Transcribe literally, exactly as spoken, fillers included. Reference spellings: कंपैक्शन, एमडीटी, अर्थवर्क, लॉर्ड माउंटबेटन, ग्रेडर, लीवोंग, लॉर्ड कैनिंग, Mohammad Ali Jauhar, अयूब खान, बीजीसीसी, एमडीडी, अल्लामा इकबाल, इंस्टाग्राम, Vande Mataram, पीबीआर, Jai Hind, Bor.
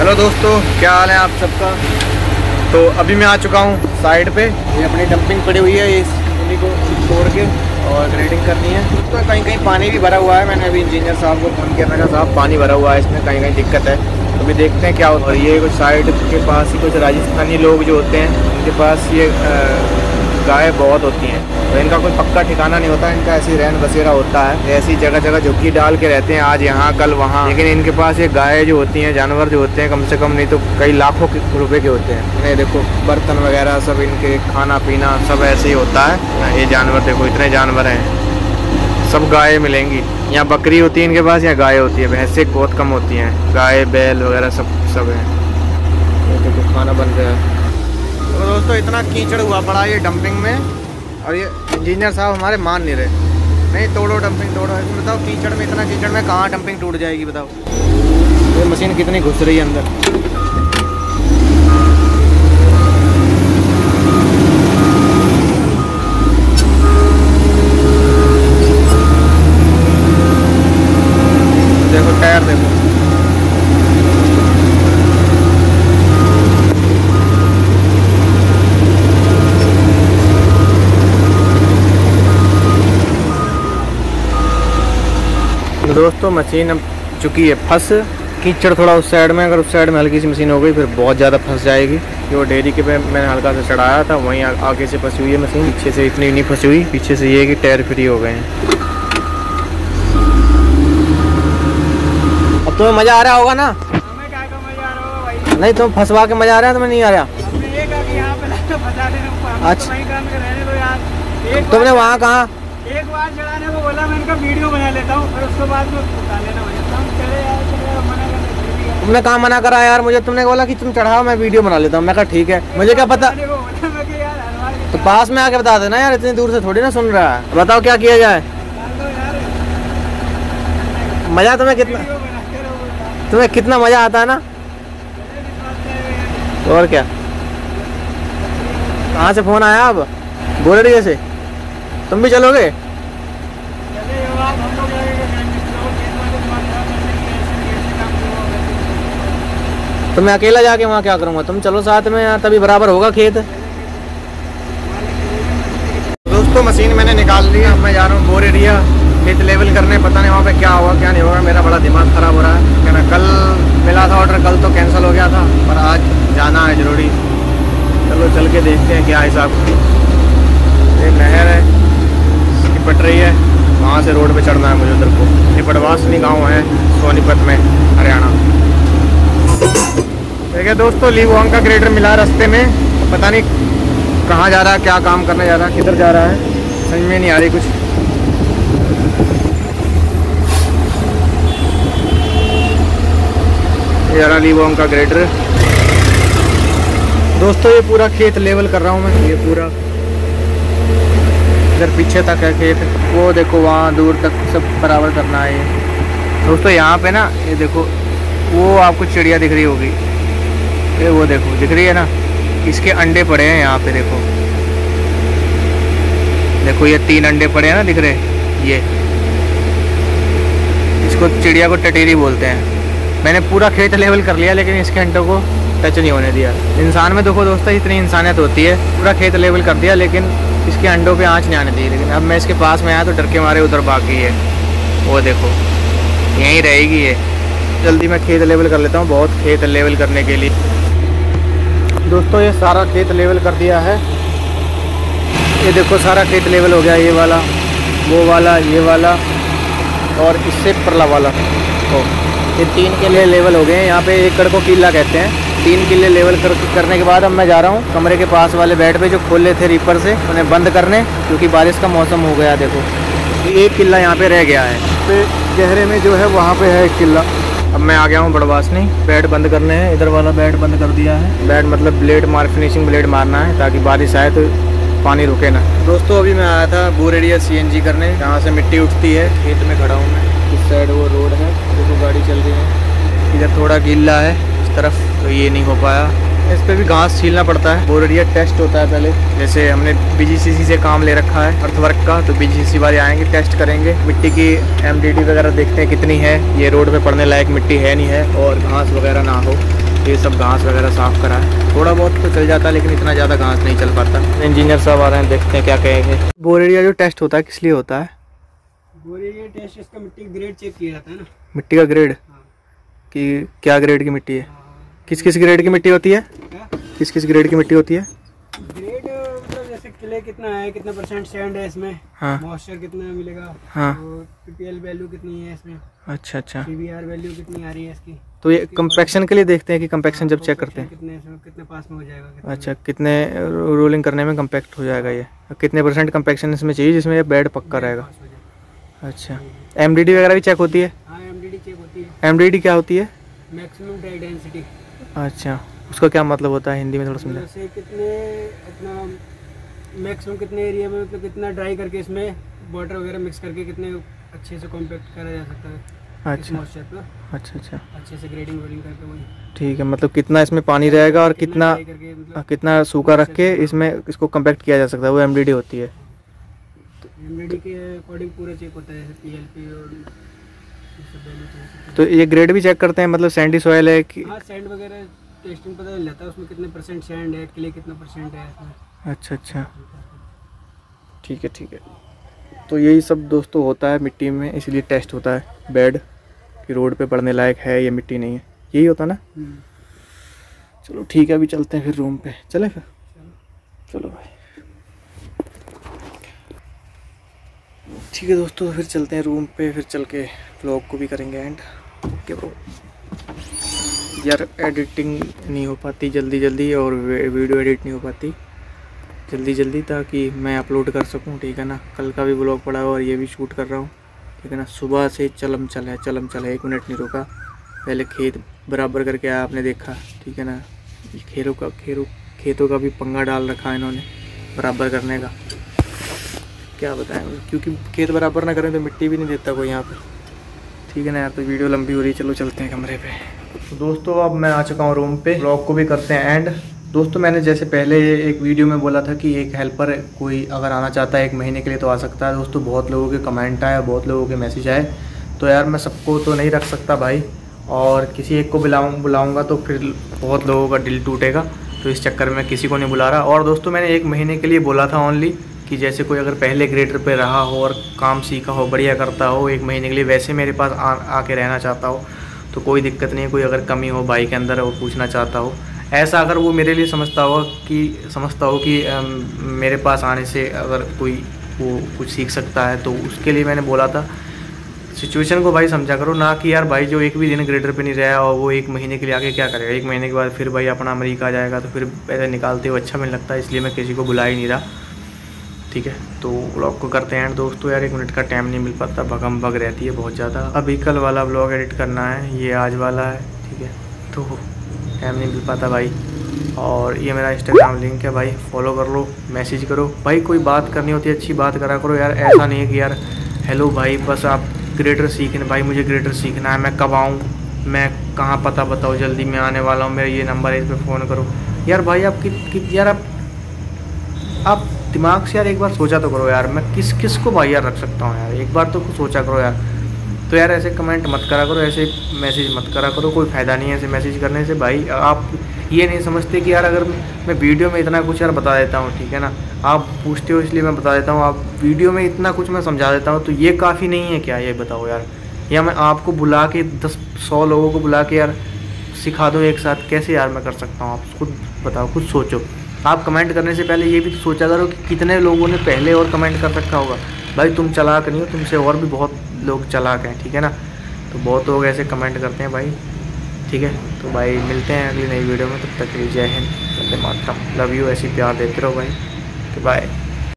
Hello दोस्तों, क्या हाल है आप सबका। तो अभी मैं आ चुका हूँ साइड पे। ये अपनी डंपिंग पड़ी हुई है, इस इन्हीं को तोड़ के और ग्रेडिंग करनी है। तो कहीं कहीं पानी भी भरा हुआ है। मैंने अभी इंजीनियर साहब को फ़ोन किया, मैंने कहा साहब पानी भरा हुआ है, इसमें कहीं कहीं दिक्कत है। तो अभी देखते हैं क्या होता है। ये कुछ साइड के पास ही कुछ राजस्थानी लोग जो होते हैं, उनके पास ये गाय बहुत होती हैं। तो इनका कोई पक्का ठिकाना नहीं होता, इनका ऐसी रहन बसेरा होता है। ऐसी जगह जगह झुग्गी डाल के रहते हैं, आज यहाँ कल वहाँ। लेकिन इनके पास ये गाय जो होती हैं, जानवर जो होते हैं, कम से कम नहीं तो कई लाखों के रुपए के होते हैं। नहीं देखो बर्तन वगैरह सब, इनके खाना पीना सब ऐसे ही होता है। ये जानवर देखो, इतने जानवर हैं, सब गाय मिलेंगी। यहाँ बकरी होती है इनके पास, यहाँ गाय होती है। भैंसें बहुत कम होती हैं, गाय बैल वगैरह सब सब हैं। देखो खाना बन गया है। तो दोस्तों इतना कीचड़ हुआ पड़ा ये डंपिंग में, और ये इंजीनियर साहब हमारे मान नहीं रहे, नहीं तोड़ो डंपिंग तोड़ो। बताओ कीचड़ में, इतना कीचड़ में कहाँ डंपिंग टूट जाएगी बताओ। ये मशीन कितनी घुस रही है अंदर। देखो टायर देखो, दोस्तों मशीन अब चुकी है फंस। कीचड़ थोड़ा उस साइड में, अगर उस साइड में हल्की सी मशीन हो गई फिर बहुत ज़्यादा फंस जाएगी। जो डेयरी के पे मैंने हल्का से चढ़ाया था, वहीं आगे से फंसी हुई है मशीन, पीछे से इतनी नहीं फंसी हुई। पीछे से ये कि टायर फ्री हो गए हैं। अब तुम्हें मज़ा आ रहा होगा ना? हमें क्या का मज़ा आ रहा होगा भाई? नहीं तुम फंसवा के मज़ा आ रहा है, तुम्हें नहीं आ रहा? अच्छा तुमने वहाँ कहा एक बार चढ़ाने को बोला, मैं इनका वीडियो बना लेता हूँ और उसके बाद मैं बता लेना यार। तुमने कहाँ मना करा यार मुझे? तुमने बोला कि तुम चढ़ाओ मैं वीडियो बना लेता हूँ। मैं कहा ठीक है, मुझे क्या पता। तो पास में आके बता देना यार, इतनी दूर से थोड़ी ना सुन रहा है। बताओ क्या किया जाए। मज़ा तुम्हें कितना तुम्हें कितना मज़ा आता है ना। और क्या, कहाँ से फ़ोन आया अब? बोलेरिया से। तुम भी चलोगे? तो मैं अकेला जाके वहाँ क्या करूँगा? तुम चलो साथ में यार, तभी बराबर होगा खेत। दोस्तों मशीन मैंने निकाल ली, अब मैं जा रहा हूँ बोर एरिया खेत लेवल करने। पता नहीं वहाँ पे क्या होगा क्या नहीं होगा, मेरा बड़ा दिमाग खराब हो रहा है। क्या ना कल मिला था ऑर्डर, कल तो कैंसिल हो गया था, पर आज जाना है जरूरी। चलो चल के देखते हैं क्या हिसाब। ये नहर है पट रही है, वहाँ से रोड पे चढ़ना है मुझे उधर को। ये बड़वासनी गांव है सोनीपत में, हरियाणा। देखिए दोस्तों लीवोंग का ग्रेडर मिला रास्ते में, पता नहीं कहाँ जा रहा है, क्या काम करने जा रहा है, किधर जा रहा है, समझ में नहीं आ रही कुछ। ये रहा लीवोंग का ग्रेडर। दोस्तों ये पूरा खेत लेवल कर रहा हूँ मैं, ये पूरा इधर पीछे तक है खेत, वो देखो वहाँ दूर तक सब बराबर करना है। ये दोस्तों यहाँ पे ना, ये देखो वो आपको चिड़िया दिख रही होगी, ये वो देखो दिख रही है ना, इसके अंडे पड़े हैं यहाँ पे। देखो देखो ये तीन अंडे पड़े हैं ना, दिख रहे। ये इसको चिड़िया को टटेरी बोलते हैं। मैंने पूरा खेत लेवल कर लिया लेकिन इसके अंडों को टच नहीं होने दिया। इंसान में देखो दोस्तों इतनी इंसानियत होती है, पूरा खेत लेवल कर दिया लेकिन इसके अंडों पे आँच नहीं आने दी। लेकिन अब मैं इसके पास में आया तो डर के मारे उधर बाकी है, वो देखो यहीं रहेगी ये। जल्दी मैं खेत लेवल कर लेता हूँ, बहुत खेत लेवल करने के लिए। दोस्तों ये सारा खेत लेवल कर दिया है, ये देखो सारा खेत लेवल हो गया। ये वाला, वो वाला, ये वाला और इससे परला वाला, ओ ये तीन किले लेवल हो गए हैं। यहाँ पे एकड़ को किला कहते हैं। तीन किले लेवल कर, करने के बाद अब मैं जा रहा हूँ कमरे के पास वाले बेड पे जो खोले थे रीपर से, उन्हें बंद करने, क्योंकि बारिश का मौसम हो गया। देखो एक किला यहाँ पे रह गया है, पे गहरे में जो है वहाँ पे है एक किला। अब मैं आ गया हूँ बड़वासनी, बेड बंद करने हैं। इधर वाला बेड बंद कर दिया है, बेड मतलब ब्लेड मार, फिनिशिंग ब्लेड मारना है ताकि बारिश आए तो पानी रुके ना। दोस्तों अभी मैं आया था bore area C N G करने, यहाँ से मिट्टी उठती है। खेत में खड़ा हूँ मैं, इस साइड वो रोड है, देखो गाड़ी चल रही है। इधर थोड़ा गीला है तरफ, तो ये नहीं हो पाया। इस पे भी घास छीलना पड़ता है। बोर एरिया टेस्ट होता है पहले, जैसे हमने बीजीसीसी से काम ले रखा है अर्थवर्क का, तो बीजीसीसी वाले आएंगे टेस्ट करेंगे मिट्टी की एमडीटी वगैरह, देखते हैं कितनी है। ये रोड पे पड़ने लायक मिट्टी है नहीं है, और घास वगैरह ना हो। ये सब घास वगैरह साफ़ करा है। थोड़ा बहुत तो चल जाता है लेकिन इतना ज़्यादा घास नहीं चल पाता। इंजीनियर साहब आ रहे हैं, देखते हैं क्या कहेंगे। बोर एरिया जो टेस्ट होता है किस लिए होता है? बोर एरिया टेस्ट इसका मिट्टी का ग्रेड चेक किया जाता है ना। मिट्टी का ग्रेड कि क्या ग्रेड की मिट्टी है? किस किस ग्रेड की मिट्टी होती है? किस किस ग्रेड की मिट्टी होती है? ग्रेड मतलब जैसे किले कितना है, कितना परसेंट सैंड है इसमें, मॉइस्चर कितना मिलेगा, हाँ, पीपीएल वैल्यू कितनी है इसमें, अच्छा अच्छा, पीबीआर वैल्यू कितनी आ रही है इसकी। तो ये कंपैक्शन के लिए देखते हैं कि कंपैक्शन जब चेक करते हैं कितने कितने पास में हो जाएगा, अच्छा कितने रोलिंग करने में कंपैक्ट हो जाएगा, ये कितने परसेंट कंपैक्शन इसमें चाहिए जिसमें ये बेड पक्का रहेगा। अच्छा, एमडीडी वगैरह भी चेक होती है? हाँ, एमडीडी चेक होती है। एमडीडी क्या होती है? Maximum dry density. अच्छा, उसका क्या मतलब होता है हिंदी में, थोड़ा समझा। जैसे कितने अपना मैक्सिमम कितने एरिया में, मतलब कितना ड्राई करके इसमें वाटर वगैरह मिक्स करके कितने अच्छे से कॉम्पैक्ट करा जा सकता है। अच्छा अच्छा अच्छा, अच्छे से ग्रेडिंग वगैरह करके वही। ठीक है, मतलब कितना इसमें पानी रहेगा और कितना कितना, कितना सूखा रख के इसमें इसको कॉम्पैक्ट किया जा सकता है, वो एमडीडी होती है। एमडीडी के अकॉर्डिंग पूरा चेक होता है, जैसे पीएलपी और तो ये ग्रेड भी चेक करते हैं। मतलब सैंडी सॉइल है कि हाँ, सैंड वगैरह टेस्टिंग पता चल जाता है उसमें कितने परसेंट सैंड है, क्ले कितना परसेंट है इसमें। अच्छा अच्छा, ठीक है ठीक है। तो यही सब दोस्तों होता है मिट्टी में, इसलिए टेस्ट होता है बेड कि रोड पे पड़ने लायक है ये मिट्टी नहीं है, यही होता ना। चलो ठीक है, अभी चलते हैं फिर रूम पे, चले फिर, चलो भाई। ठीक है दोस्तों, फिर चलते हैं रूम पे, फिर चल के व्लॉग को भी करेंगे एंड। ओके ब्रो, यार एडिटिंग नहीं हो पाती जल्दी जल्दी और वीडियो एडिट नहीं हो पाती जल्दी जल्दी ताकि मैं अपलोड कर सकूं, ठीक है ना। कल का भी व्लॉग पड़ा हुआ और ये भी शूट कर रहा हूं, ठीक है ना। सुबह से चलम चला है, चलम चला है, एक मिनट नहीं रुका। पहले खेत बराबर करके आया, आपने देखा, ठीक है ना। खेरों का खेरों खेतों का भी पंगा डाल रखा है इन्होंने बराबर करने का, क्या बताएं, क्योंकि खेत बराबर ना करें तो मिट्टी भी नहीं देता कोई यहाँ पर, ठीक है ना यार। तो वीडियो लंबी हो रही है, चलो चलते हैं कमरे पे। तो दोस्तों अब मैं आ चुका हूँ रूम पे, व्लॉग को भी करते हैं एंड। दोस्तों मैंने जैसे पहले एक वीडियो में बोला था कि एक हेल्पर कोई अगर आना चाहता है एक महीने के लिए तो आ सकता है। दोस्तों बहुत लोगों के कमेंट आए, बहुत लोगों के मैसेज आए, तो यार मैं सबको तो नहीं रख सकता भाई, और किसी एक को बुलाऊँ बुलाऊँगा तो फिर बहुत लोगों का दिल टूटेगा, तो इस चक्कर में किसी को नहीं बुला रहा। और दोस्तों मैंने एक महीने के लिए बोला था ओनली कि जैसे कोई अगर पहले ग्रेडर पे रहा हो और काम सीखा हो, बढ़िया करता हो, एक महीने के लिए वैसे मेरे पास आ आके रहना चाहता हो तो कोई दिक्कत नहीं है। कोई अगर कमी हो भाई के अंदर वो पूछना चाहता हो, ऐसा अगर वो मेरे लिए समझता हो कि समझता हो कि आ, मेरे पास आने से अगर कोई वो कुछ सीख सकता है, तो उसके लिए मैंने बोला था। सिचुएशन को भाई समझा करो ना, कि यार भाई जो एक भी दिन ग्रेडर पे नहीं रहा और वो एक महीने के लिए आके क्या करेगा, एक महीने के बाद फिर भाई अपना अमेरिका जाएगा, तो फिर पैसे निकालते हुए अच्छा मिल लगता है, इसलिए मैं किसी को बुला ही नहीं रहा, ठीक है। तो व्लॉग को करते हैं दोस्तों। यार एक मिनट का टाइम नहीं मिल पाता, भगम भग रहती है बहुत ज़्यादा। अभी कल वाला व्लॉग एडिट करना है, ये आज वाला है, ठीक है, तो टाइम नहीं मिल पाता भाई। और ये मेरा इंस्टाग्राम लिंक है भाई, फॉलो कर लो, मैसेज करो भाई, कोई बात करनी होती है अच्छी बात करा करो यार। ऐसा नहीं है कि यार हेलो भाई बस आप ग्रेडर सीखना, भाई मुझे ग्रेडर सीखना है, मैं कब आऊँ, मैं कहाँ, पता बताओ, जल्दी मैं आने वाला हूँ, मेरा ये नंबर है इस पर फ़ोन करो। यार भाई आप कि यार आप आप दिमाग से यार एक बार सोचा तो करो यार, मैं किस किस को भाई यार रख सकता हूँ यार, एक बार तो कुछ सोचा करो यार। तो यार ऐसे कमेंट मत करा करो, ऐसे मैसेज मत करा करो, कोई फ़ायदा नहीं है ऐसे मैसेज करने से भाई। आप ये नहीं समझते कि यार अगर मैं वीडियो में इतना कुछ यार बता देता हूँ, ठीक है ना, आप पूछते हो इसलिए मैं बता देता हूँ, आप वीडियो में इतना कुछ मैं समझा देता हूँ तो ये काफ़ी नहीं है क्या, ये बताओ यार। या मैं आपको बुला के दस सौ लोगों को बुला के यार सिखा दो एक साथ, कैसे यार मैं कर सकता हूँ, आप खुद बताओ, खुद सोचो। आप कमेंट करने से पहले ये भी तो सोचा करो कि कितने लोगों ने पहले और कमेंट कर रखा होगा। भाई तुम चालाक नहीं हो, तुमसे और भी बहुत लोग चालाक हैं, ठीक है ना। तो बहुत लोग ऐसे कमेंट करते हैं भाई, ठीक है। तो भाई मिलते हैं अगली नई वीडियो में, तब तक के लिए जय हिंद, वंदे मातरम, लव यू, ऐसी प्यार देते रहो भाई, तो बाय।